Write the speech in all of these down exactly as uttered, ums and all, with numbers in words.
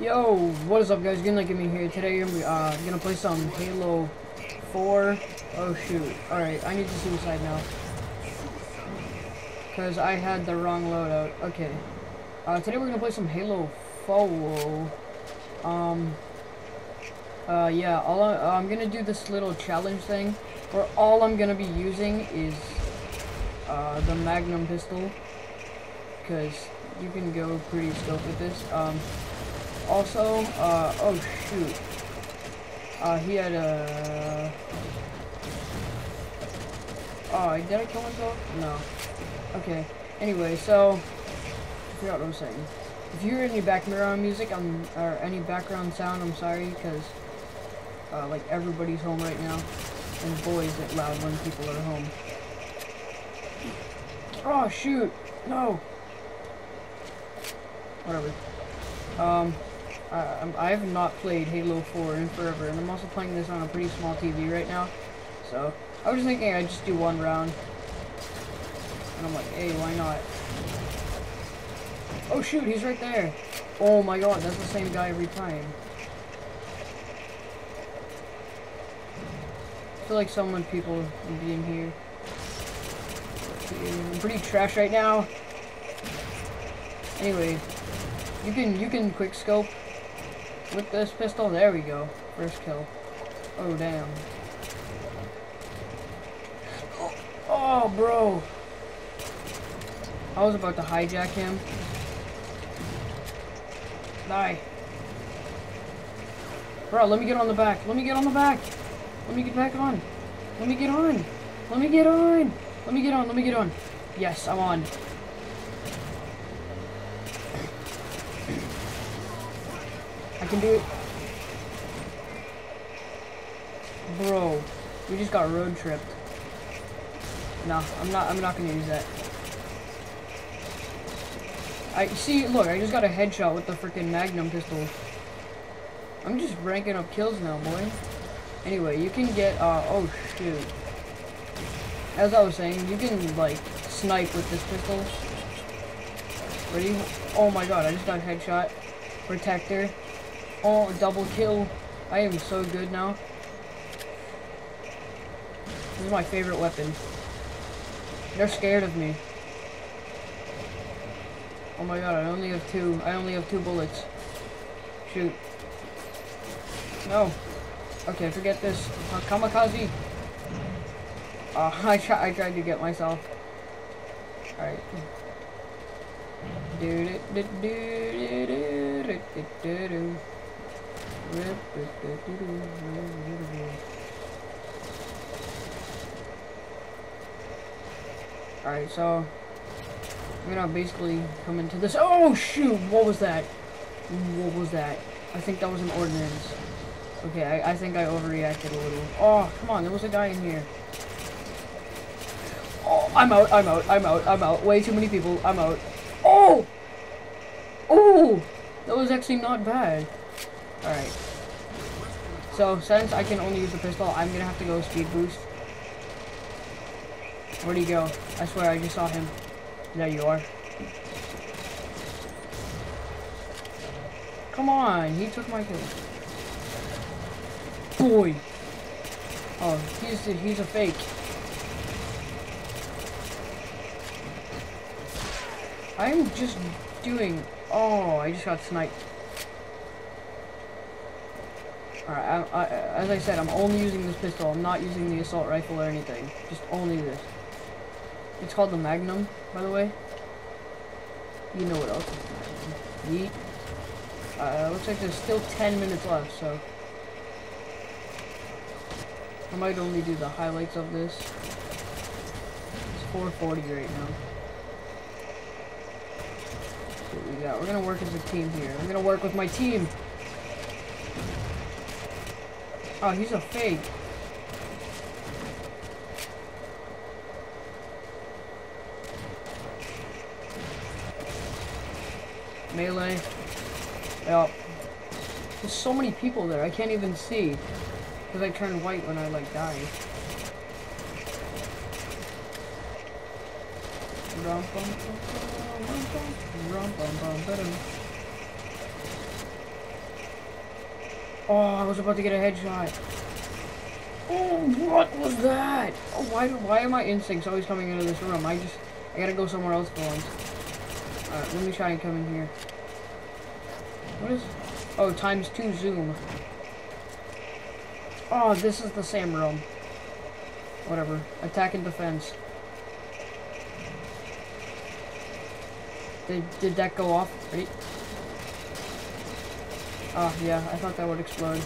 Yo, what is up, guys? Gonna Give Me here. Today we're uh, gonna play some Halo four. Oh shoot! All right, I need to suicide now because I had the wrong loadout. Okay. Uh, today we're gonna play some Halo four. Um. Uh, yeah. All I, uh, I'm gonna do this little challenge thing where all I'm gonna be using is uh, the Magnum pistol because you can go pretty stoked with this. Um. Also, uh, oh shoot, uh, he had a, oh, did I kill myself? No, okay, anyway, so, I forgot what I was saying. If you hear any background music, I'm, or any background sound, I'm sorry, because, uh, like, everybody's home right now, and boy, is it loud when people are home. Oh shoot, no, whatever. Um, I, I have not played Halo four in forever, and I'm also playing this on a pretty small T V right now, so I was thinking I'd just do one round, and I'm like, hey, why not? Oh shoot, he's right there! Oh my god, that's the same guy every time. I feel like so many people being here. I'm pretty trash right now. Anyway. You can you can quick scope with this pistol. There we go. First kill. Oh damn. Oh, oh bro. I was about to hijack him. Die. Bro, let me get on the back. Let me get on the back. Let me get back on. Let me get on. Let me get on. Let me get on. Let me get on. Yes, I'm on. I can do it. Bro, we just got road tripped. Nah, I'm not I'm not gonna use that. I see look, I just got a headshot with the freaking Magnum pistol. I'm just ranking up kills now, boy. Anyway, you can get uh oh shoot. As I was saying, you can like snipe with this pistol. Ready? Oh my god, I just got a headshot. Protector. Oh, double kill. I am so good now. This is my favorite weapon. They're scared of me. Oh my god, I only have two. I only have two bullets. Shoot. No. Okay, forget this. Uh, kamikaze. Uh, I, try I tried to get myself. Alright. Do do do do do do do do. Alright, so I'm gonna basically come into this. Oh shoot, what was that? What was that? I think that was an ordnance. Okay, I, I think I overreacted a little. Oh, come on, there was a guy in here. Oh, I'm out, I'm out, I'm out, I'm out. Way too many people, I'm out. Oh! Oh! That was actually not bad. Alright. So, since I can only use the pistol, I'm gonna have to go speed boost. Where'd he go? I swear I just saw him. There you are. Come on, he took my kill. Boy! Oh, he's a, he's a fake. I'm just doing... Oh, I just got sniped. Alright, I, I, as I said, I'm only using this pistol. I'm not using the assault rifle or anything. Just only this. It's called the Magnum, by the way. You know what else is Magnum. Yeet. Uh, looks like there's still ten minutes left, so... I might only do the highlights of this. It's four forty right now. What we got. We're gonna work as a team here. I'm gonna work with my team. Oh, he's a fake. Melee. Yep. There's so many people there. I can't even see. Because I turn white when I, like, die. Oh, I was about to get a headshot. Oh, what was that? Oh, why do, why are my instincts always coming into this room? I just, I gotta go somewhere else for once. Alright, let me try and come in here. What is, oh, times two zoom. Oh, this is the same room. Whatever, attack and defense. Did, did that go off? Right? Oh, yeah, I thought that would explode.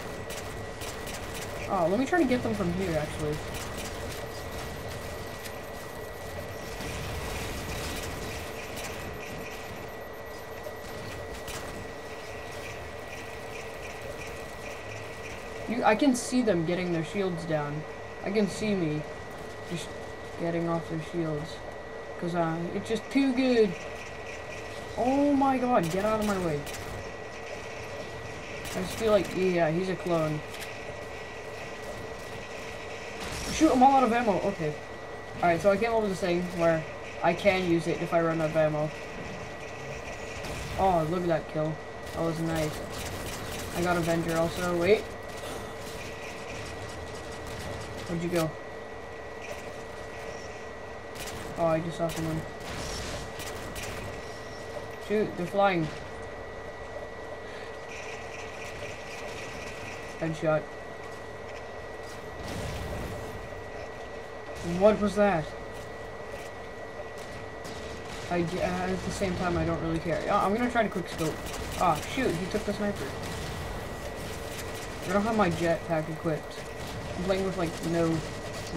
Oh, let me try to get them from here, actually. You, I can see them getting their shields down. I can see me just getting off their shields. Because uh, it's just too good. Oh my god, get out of my way. I just feel like, yeah, he's a clone. Shoot, I'm all out of ammo. Okay. Alright, so I came over this thing where I can use it if I run out of ammo. Oh, look at that kill. That was nice. I got Avenger also. Wait. Where'd you go? Oh, I just saw someone. Shoot, they're flying. Headshot. What was that? I, uh, at the same time, I don't really care. Oh, I'm gonna try to quick scope. Ah, oh, shoot, he took the sniper. I don't have my jetpack equipped. I'm playing with, like, no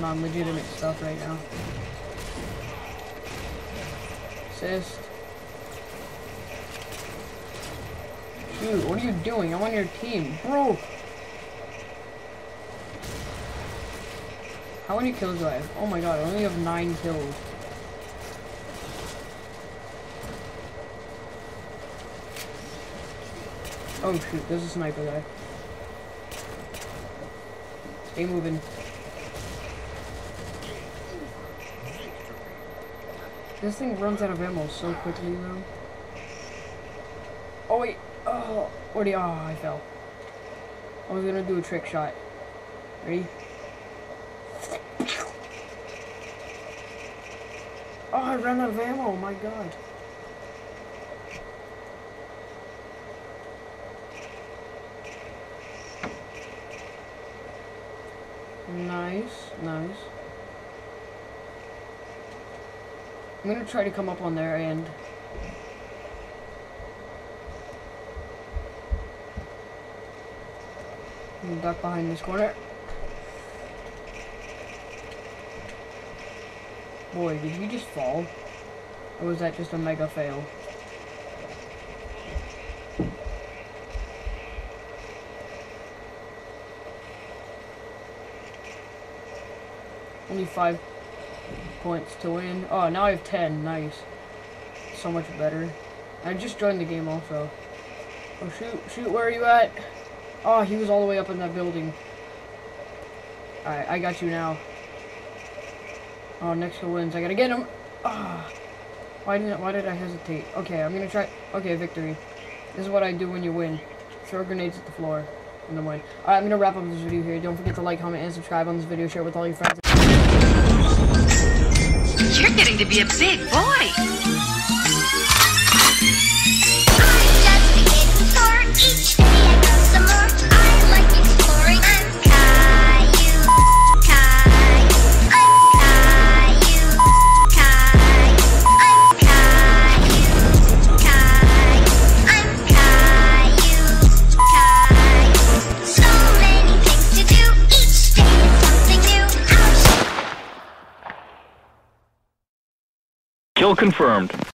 non-legitimate stuff right now. Assist. Shoot, what are you doing? I'm on your team. Bro! How many kills do I have? Oh my god, I only have nine kills. Oh shoot, there's a sniper guy. Stay moving. This thing runs out of ammo so quickly though. Oh wait, oh, already, oh, I fell. I was gonna do a trick shot. Ready? Oh, I ran out of ammo, my god. Nice, nice. I'm gonna try to come up on their end. I'm gonna duck behind this corner. Boy, did he just fall? Or was that just a mega fail? Only five points to win. Oh, now I have ten. Nice. So much better. I just joined the game also. Oh, shoot. Shoot, where are you at? Oh, he was all the way up in that building. Alright, I got you now. Oh, next to wins. I gotta get him. Ah, oh, why didn't? Why did I hesitate? Okay, I'm gonna try. Okay, victory. This is what I do when you win. Throw grenades at the floor and then win. All right, I'm gonna wrap up this video here. Don't forget to like, comment, and subscribe on this video. Share it with all your friends. You're getting to be a big boy. Confirmed.